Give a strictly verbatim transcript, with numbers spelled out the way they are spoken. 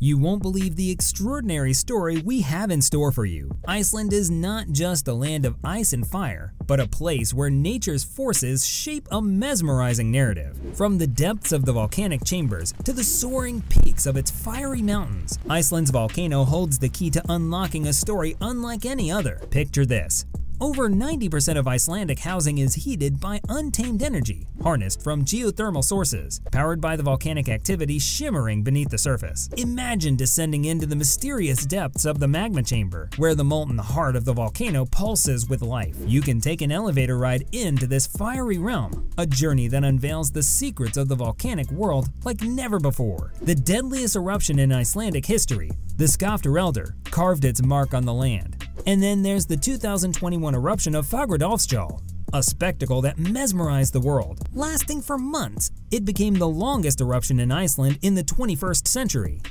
You won't believe the extraordinary story we have in store for you. Iceland is not just a land of ice and fire, but a place where nature's forces shape a mesmerizing narrative. From the depths of the volcanic chambers to the soaring peaks of its fiery mountains, Iceland's volcano holds the key to unlocking a story unlike any other. Picture this. Over ninety percent of Icelandic housing is heated by untamed energy, harnessed from geothermal sources, powered by the volcanic activity shimmering beneath the surface. Imagine descending into the mysterious depths of the magma chamber, where the molten heart of the volcano pulses with life. You can take an elevator ride into this fiery realm, a journey that unveils the secrets of the volcanic world like never before. The deadliest eruption in Icelandic history, the Skaftáreldar, carved its mark on the land. And then there's the two thousand twenty-one eruption of Fagradalsfjall, a spectacle that mesmerized the world. Lasting for months, it became the longest eruption in Iceland in the twenty-first century.